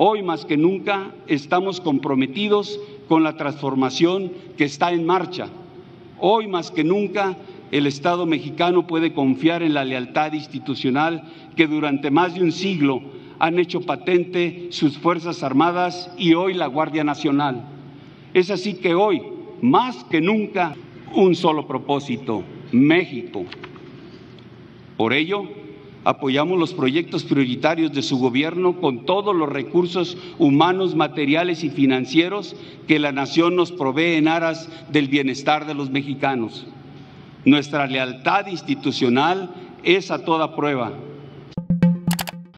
Hoy más que nunca estamos comprometidos con la transformación que está en marcha. Hoy más que nunca el Estado mexicano puede confiar en la lealtad institucional que durante más de un siglo han hecho patente sus Fuerzas Armadas y hoy la Guardia Nacional. Es así que hoy, más que nunca, un solo propósito: México. Por ello, apoyamos los proyectos prioritarios de su gobierno con todos los recursos humanos, materiales y financieros que la nación nos provee en aras del bienestar de los mexicanos. Nuestra lealtad institucional es a toda prueba.